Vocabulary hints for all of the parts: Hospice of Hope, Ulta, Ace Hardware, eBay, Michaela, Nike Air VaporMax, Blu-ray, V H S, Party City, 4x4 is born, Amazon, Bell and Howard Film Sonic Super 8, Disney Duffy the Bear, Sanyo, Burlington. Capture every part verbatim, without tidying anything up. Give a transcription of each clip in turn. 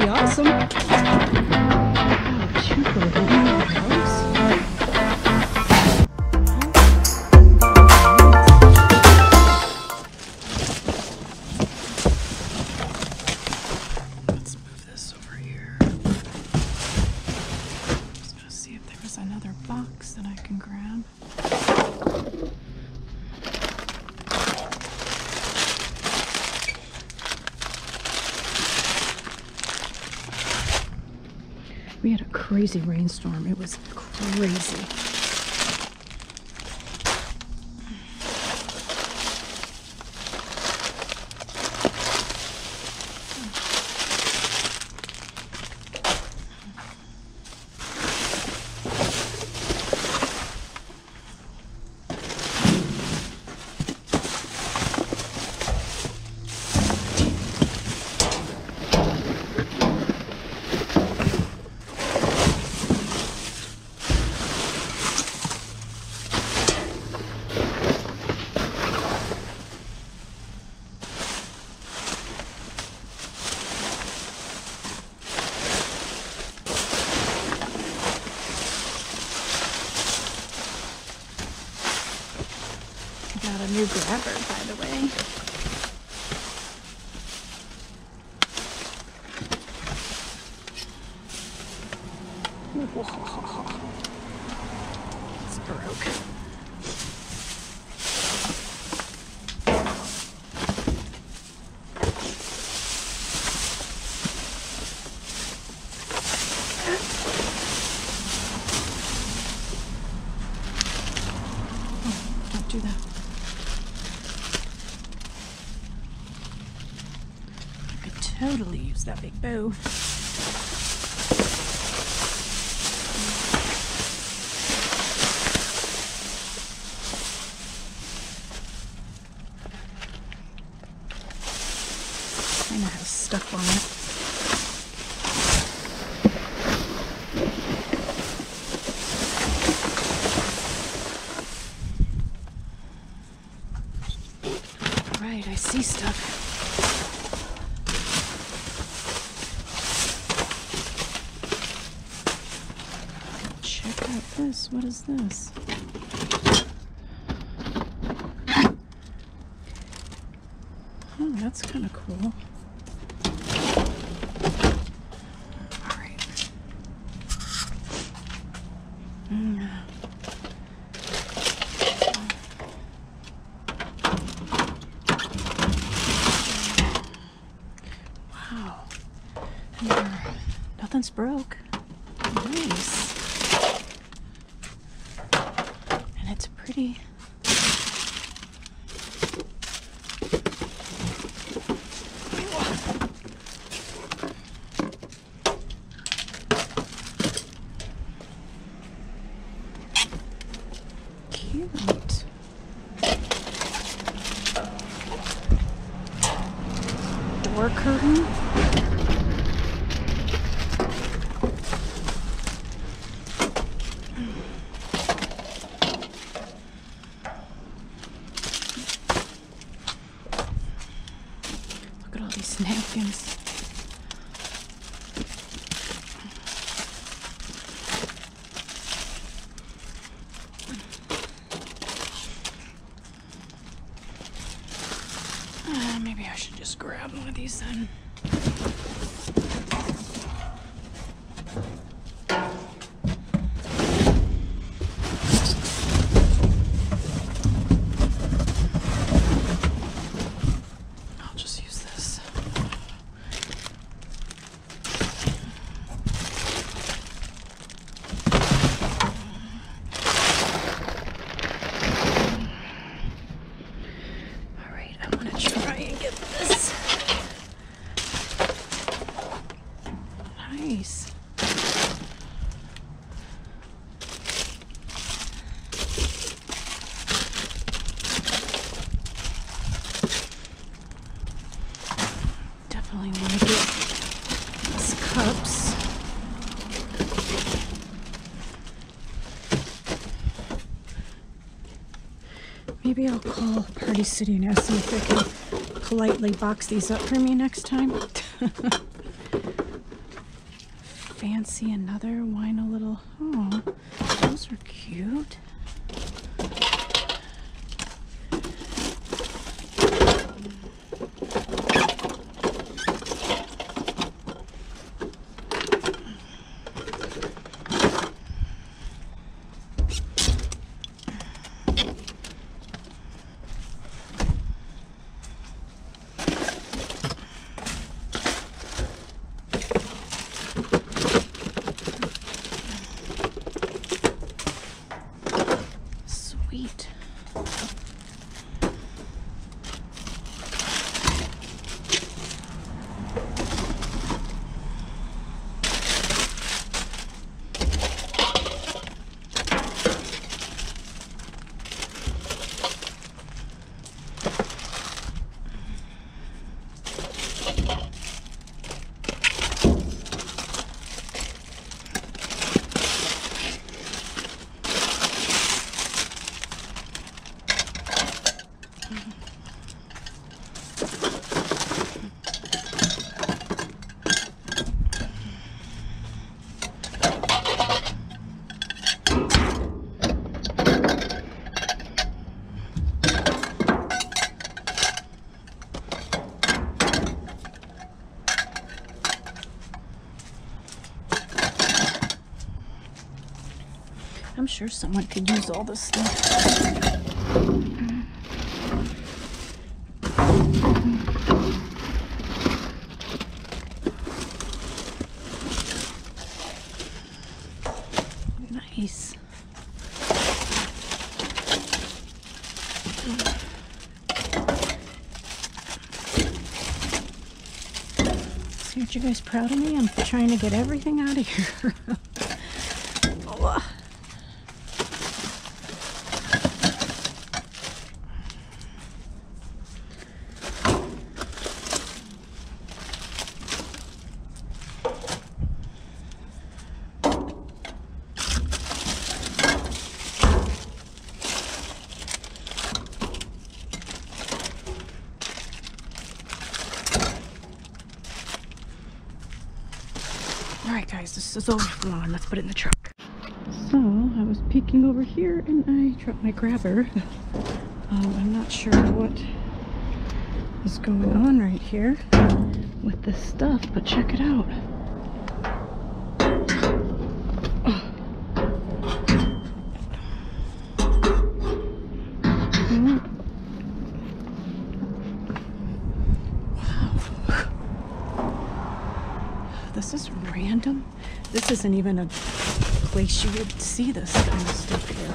pretty awesome. Oh, cute little house. Let's move this over here. I'm just gonna see if there was another box that I can grab. We had a crazy rainstorm. It was crazy. Got a new grabber, by the way. Whoa. It's broke. Oh, don't do that. Totally use that big bow. I know how stuck on it. All right, I see stuff. This, what is this? Oh, that's kind of cool. All right. Mm. Wow. Yeah. Nothing's broke. Nice. It's pretty. Cute. Door curtain. These napkins. Uh, maybe I should just grab one of these then. Nice. Definitely want to get these cups. Maybe I'll call Party City and ask them if they can politely box these up for me next time. fancy another wino little, oh, those are cute. I'm sure someone could use all this stuff. Aren't you guys proud of me? I'm trying to get everything out of here. This is over. Come on, let's put it in the truck. So I was peeking over here and I dropped my grabber. Um, I'm not sure what is going on right here with this stuff, but check it out. This isn't even a place you would see this kind of stuff here.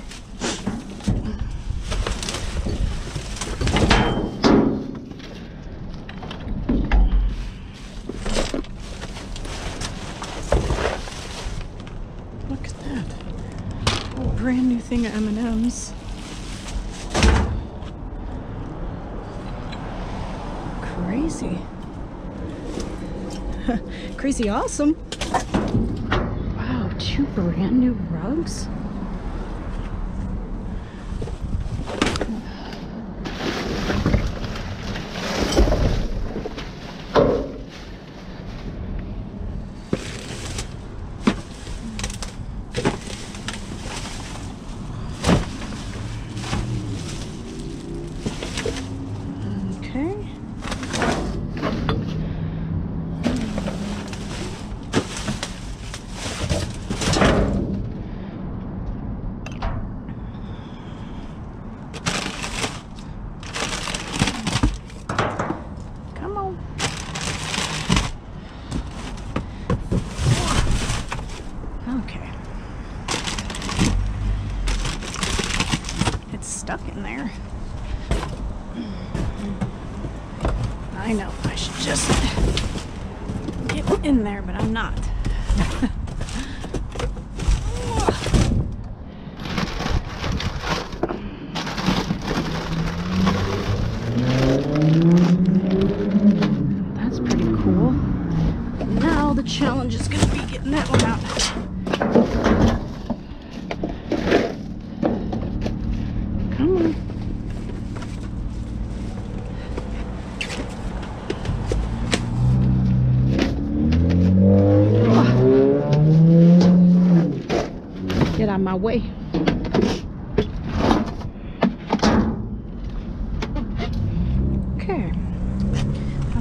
Look at that. A brand new thing of M and M's. Crazy. Crazy awesome. Two brand new rugs.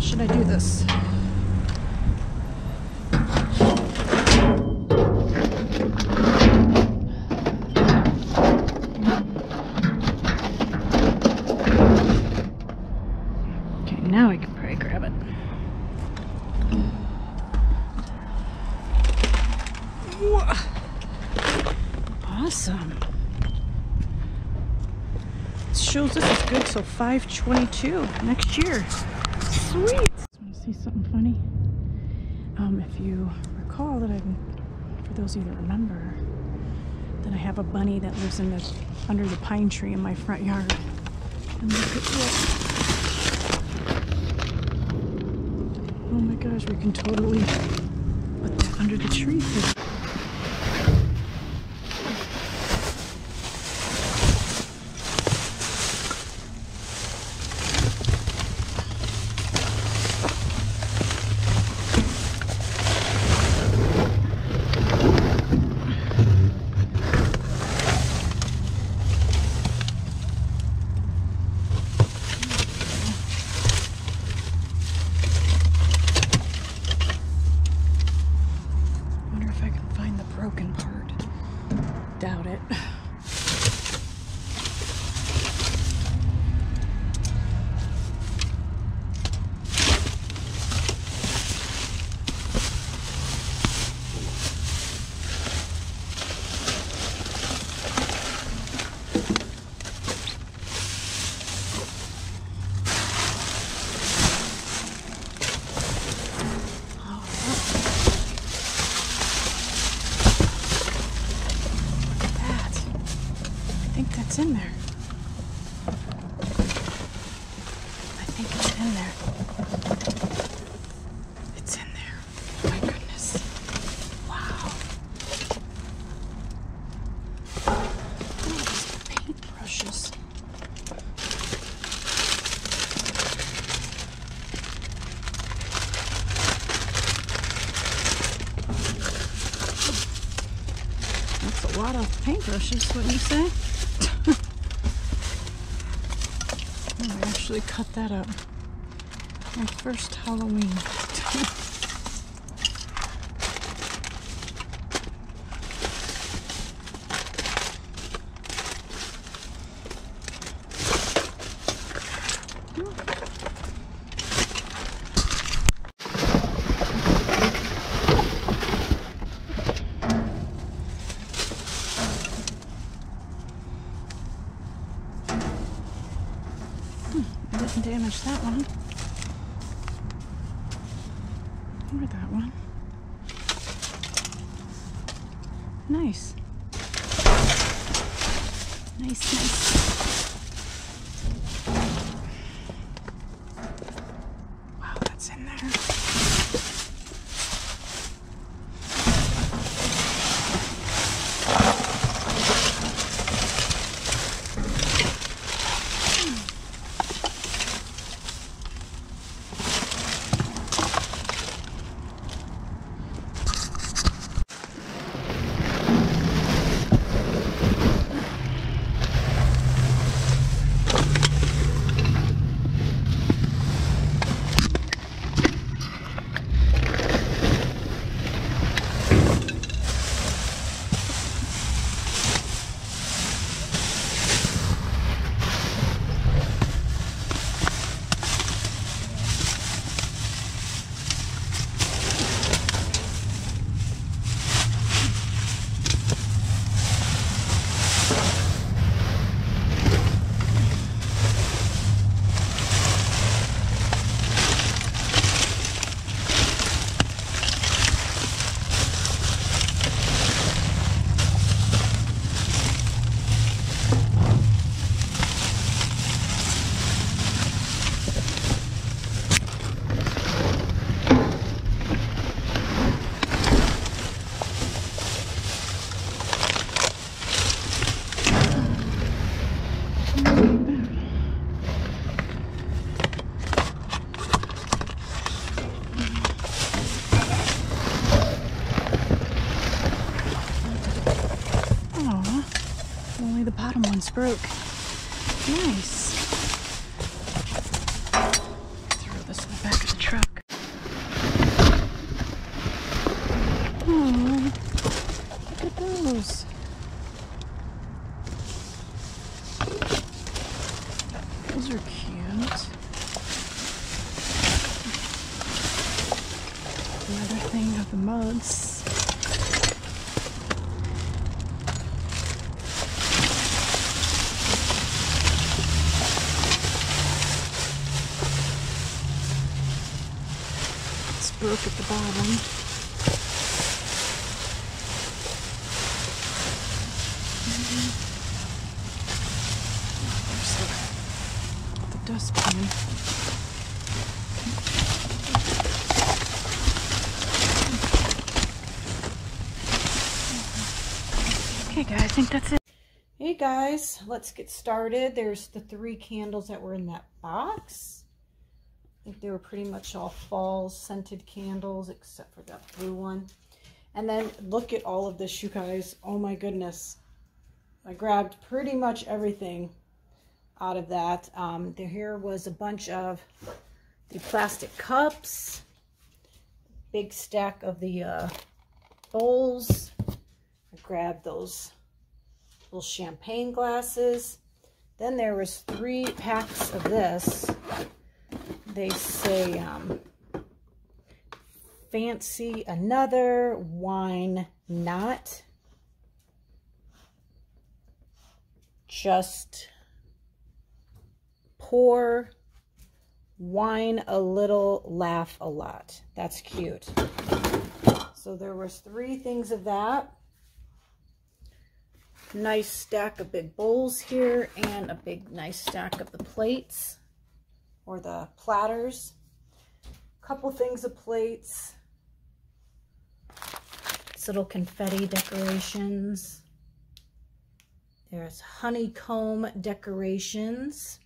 should I do this? So five twenty-two next year. Sweet. I want to see something funny. Um, if you recall that I've, for those of you that remember, that I have a bunny that lives in the under the pine tree in my front yard. And look at it. Oh my gosh, we can totally put that under the tree. In there. I think it's in there. It's in there. My goodness. Wow. These paintbrushes. That's a lot of paintbrushes, wouldn't you say? Actually cut that up. My first Halloween. Damage that one. Look at that one. Nice. Nice, nice. Wow, that's in there. Broke. Nice. Throw this in the back of the thing of the months. It's broke at the bottom. I think that's it. Hey guys, let's get started. There's the three candles that were in that box. I think they were pretty much all fall scented candles except for that blue one. And then look at all of this, you guys. Oh my goodness. I grabbed pretty much everything out of that. Um, there here was a bunch of the plastic cups, big stack of the uh, bowls. I grabbed those little champagne glasses. Then there was three packs of this. They say um, fancy another, wine not, just pour, wine a little, laugh a lot. That's cute. So there was three things of that. Nice stack of big bowls here and a big nice stack of the plates or the platters. Couple things of plates. It's little confetti decorations. There's honeycomb decorations.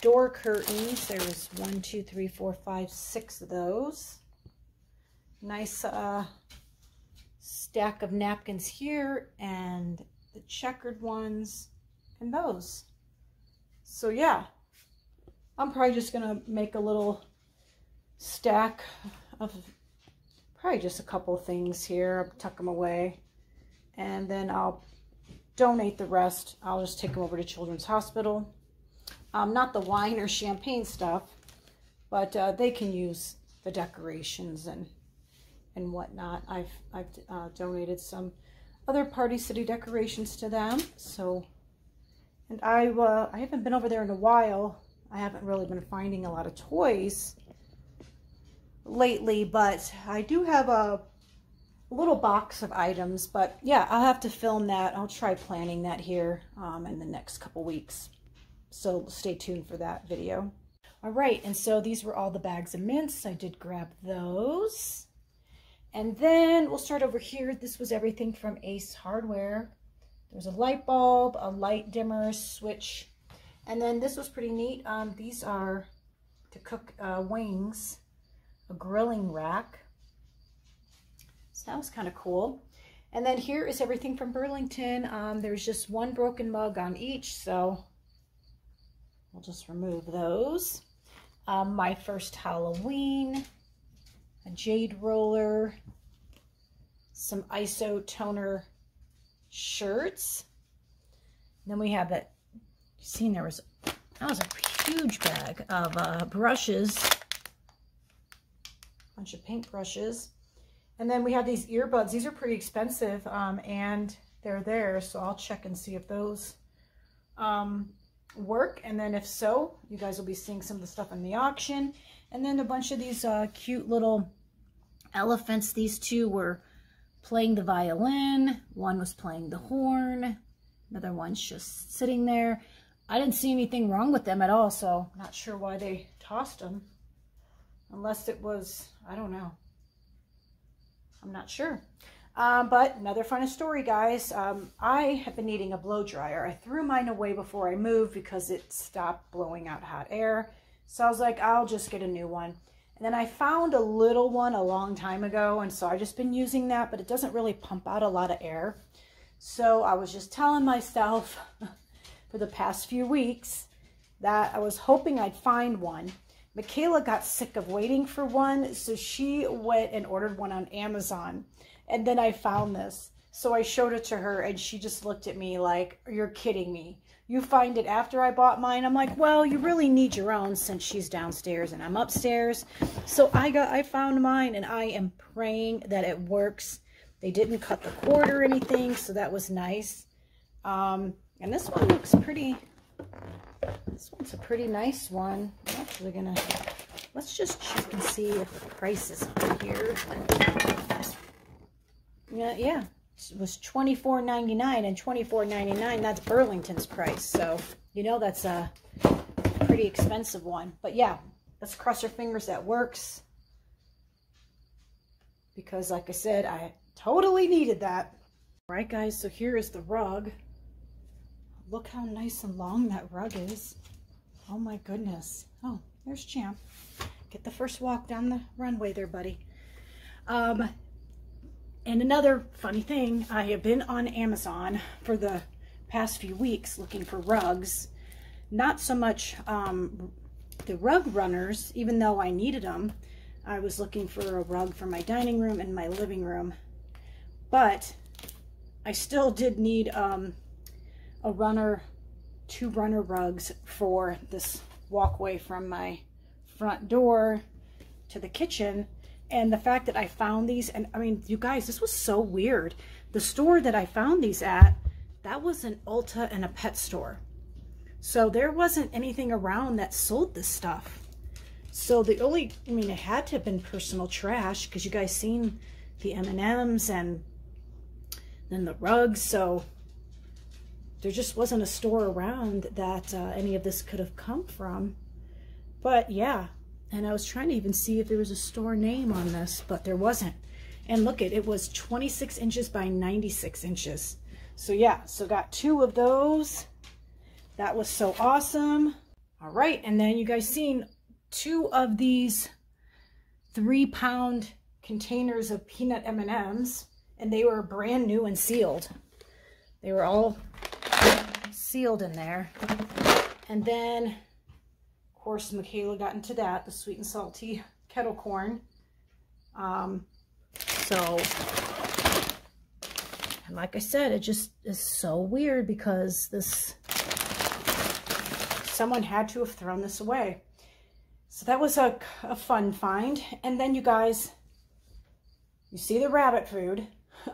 Door curtains. There was one, two, three, four, five, six of those. Nice uh stack of napkins here and the checkered ones and those. So yeah, I'm probably just gonna make a little stack of probably just a couple of things here. I'll tuck them away and then I'll donate the rest. I'll just take them over to Children's Hospital. Um, not the wine or champagne stuff, but uh, they can use the decorations and and whatnot. I've, I've uh, donated some other Party City decorations to them. So, and I, uh, I haven't been over there in a while. I haven't really been finding a lot of toys lately, but I do have a little box of items, but yeah, I'll have to film that. I'll try planning that here um, in the next couple weeks. So stay tuned for that video. All right, and so these were all the bags of mints. I did grab those. And then we'll start over here. This was everything from Ace Hardware. There's a light bulb, a light dimmer, switch. And then this was pretty neat. Um, these are to cook uh, wings, a grilling rack. So that was kind of cool. And then here is everything from Burlington. Um, there's just one broken mug on each, so we'll just remove those. Um, my first Halloween. A jade roller, some I S O toner shirts. And then we have that, you've seen there was, that was a huge bag of uh, brushes, a bunch of paint brushes. And then we have these earbuds. These are pretty expensive um, and they're there. So I'll check and see if those um, work. And then if so, you guys will be seeing some of the stuff in the auction. And then a bunch of these uh, cute little elephants. These two were playing the violin. One was playing the horn. Another one's just sitting there. I didn't see anything wrong with them at all, so I'm not sure why they tossed them. Unless it was, I don't know. I'm not sure. Uh, but another funny story, guys. Um, I have been needing a blow dryer. I threw mine away before I moved because it stopped blowing out hot air. So I was like, I'll just get a new one. And then I found a little one a long time ago. And so I've just been using that, but it doesn't really pump out a lot of air. So I was just telling myself for the past few weeks that I was hoping I'd find one. Michaela got sick of waiting for one. So she went and ordered one on Amazon. And then I found this. So I showed it to her and she just looked at me like, you're kidding me. you find it after I bought mine. I'm like, well, you really need your own since she's downstairs and I'm upstairs. So I got, I found mine, and I am praying that it works. They didn't cut the cord or anything, so that was nice. Um, and this one looks pretty, this one's a pretty nice one. I'm actually gonna, let's just check and see if the price is on here. Yeah, yeah. It was twenty-four ninety-nine, and twenty-four ninety-nine, that's Burlington's price. So, you know, that's a pretty expensive one. But yeah, let's cross our fingers that works. Because like I said, I totally needed that. All right, guys, so here is the rug. Look how nice and long that rug is. Oh my goodness. Oh, there's Champ. Get the first walk down the runway there, buddy. Um, And another funny thing, I have been on Amazon for the past few weeks looking for rugs. Not so much um, the rug runners, even though I needed them. I was looking for a rug for my dining room and my living room. But I still did need um, a runner, two runner rugs for this walkway from my front door to the kitchen. And the fact that I found these, and I mean, you guys, this was so weird. The store that I found these at, that was an Ulta and a pet store. So there wasn't anything around that sold this stuff. So the only, I mean, it had to have been personal trash, because you guys seen the M and M's and then the rugs. So there just wasn't a store around that uh, any of this could have come from. But yeah. And I was trying to even see if there was a store name on this, but there wasn't. And look, it, it was twenty-six inches by ninety-six inches. So yeah, so got two of those. That was so awesome. All right, and then you guys seen two of these three pound containers of peanut M and M's, and they were brand new and sealed. They were all sealed in there. And then of course, Michaela got into that, the sweet and salty kettle corn. Um, so, and like I said, it just is so weird because this, someone had to have thrown this away. So that was a, a fun find. And then you guys, you see the rabbit food.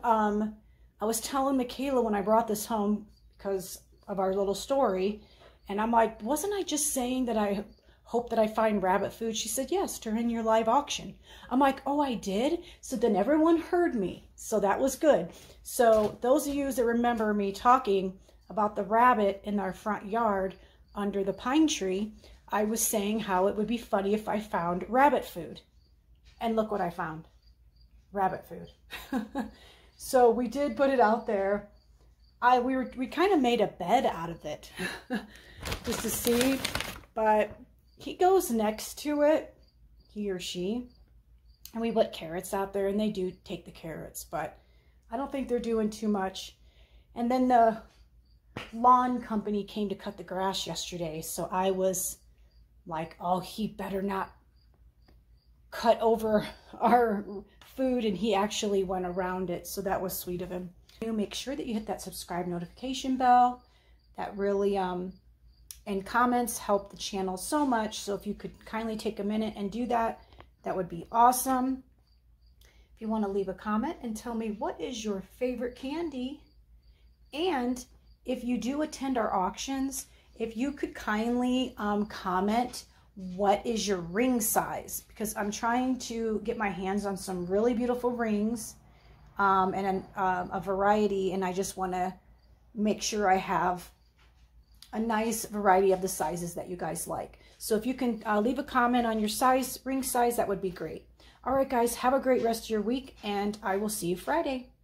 Um, I was telling Michaela when I brought this home because of our little story, and I'm like, wasn't I just saying that I hope that I find rabbit food? She said, yes, during your live auction. I'm like, oh, I did? So then everyone heard me. So that was good. So those of you that remember me talking about the rabbit in our front yard under the pine tree, I was saying how it would be funny if I found rabbit food. And look what I found. Rabbit food. So we did put it out there. I, we were, we kind of made a bed out of it just to see, but he goes next to it, he or she, and we put carrots out there, and they do take the carrots, but I don't think they're doing too much. And then the lawn company came to cut the grass yesterday, so I was like, oh, he better not cut over our food, and he actually went around it, so that was sweet of him. Make sure that you hit that subscribe notification bell. That really um and comments help the channel so much, so if you could kindly take a minute and do that, that would be awesome. If you want to leave a comment and tell me what is your favorite candy, and if you do attend our auctions, if you could kindly um comment what is your ring size, because I'm trying to get my hands on some really beautiful rings. Um, and a, um, a variety, and I just want to make sure I have a nice variety of the sizes that you guys like. So if you can uh, leave a comment on your size, ring size, that would be great. All right, guys, have a great rest of your week, and I will see you Friday.